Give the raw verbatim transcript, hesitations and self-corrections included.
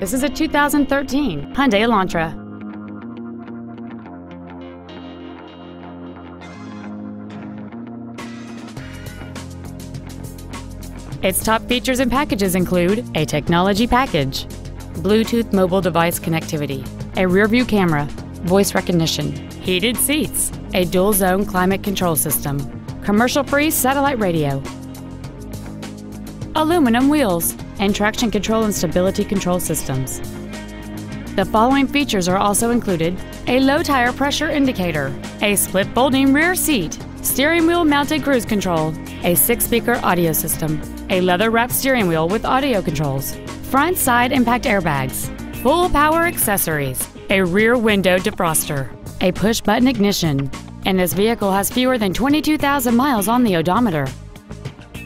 This is a two thousand thirteen Hyundai Elantra. Its top features and packages include a technology package, Bluetooth mobile device connectivity, a rear-view camera, voice recognition, heated seats, a dual-zone climate control system, commercial-free satellite radio, aluminum wheels, and traction control and stability control systems. The following features are also included: a low tire pressure indicator, a split folding rear seat, steering wheel mounted cruise control, a six-speaker audio system, a leather-wrapped steering wheel with audio controls, front side impact airbags, full power accessories, a rear window defroster, a push-button ignition, and this vehicle has fewer than twenty-two thousand miles on the odometer.